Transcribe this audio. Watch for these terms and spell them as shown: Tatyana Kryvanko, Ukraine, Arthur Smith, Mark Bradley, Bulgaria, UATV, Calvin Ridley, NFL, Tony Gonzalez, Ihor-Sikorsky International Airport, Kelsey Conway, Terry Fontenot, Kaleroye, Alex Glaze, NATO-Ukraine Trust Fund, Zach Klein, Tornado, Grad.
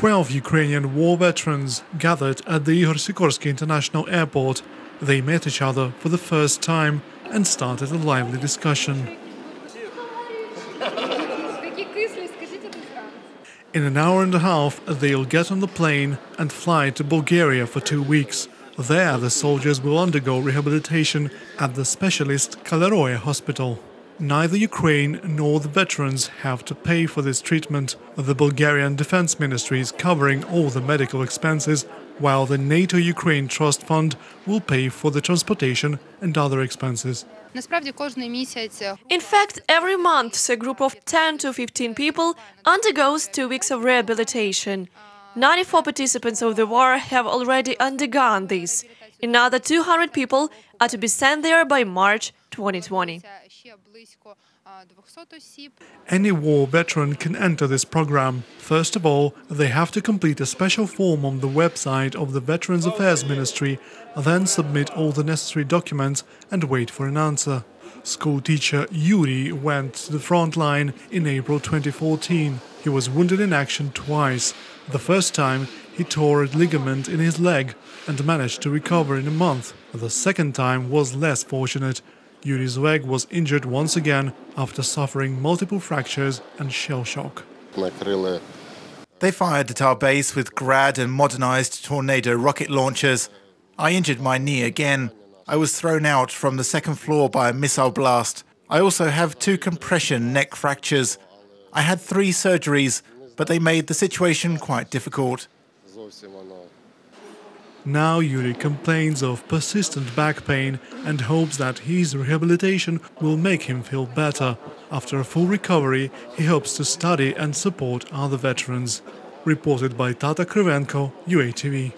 12 Ukrainian war veterans gathered at the Ihor-Sikorsky International Airport. They met each other for the first time and started a lively discussion. In an hour and a half, they'll get on the plane and fly to Bulgaria for 2 weeks. There, the soldiers will undergo rehabilitation at the specialist Kaleroye hospital. Neither Ukraine nor the veterans have to pay for this treatment. The Bulgarian Defense Ministry is covering all the medical expenses, while the NATO-Ukraine Trust Fund will pay for the transportation and other expenses. In fact, every month a group of 10 to 15 people undergoes 2 weeks of rehabilitation. 94 participants of the war have already undergone this. Another 200 people are to be sent there by March 2020. Any war veteran can enter this program. First of all, they have to complete a special form on the website of the Veterans Affairs Ministry, then submit all the necessary documents and wait for an answer. School teacher Yuri went to the front line in April 2014. He was wounded in action twice. The first time, he tore a ligament in his leg and managed to recover in a month. The second time was less fortunate. Yuri's leg was injured once again after suffering multiple fractures and shell shock. They fired at our base with Grad and modernized Tornado rocket launchers. I injured my knee again. I was thrown out from the second floor by a missile blast. I also have 2 compression neck fractures. I had 3 surgeries, but they made the situation quite difficult. Now Yuri complains of persistent back pain and hopes that his rehabilitation will make him feel better. After a full recovery, he hopes to study and support other veterans. Reported by Tatyana Kryvanko, UATV.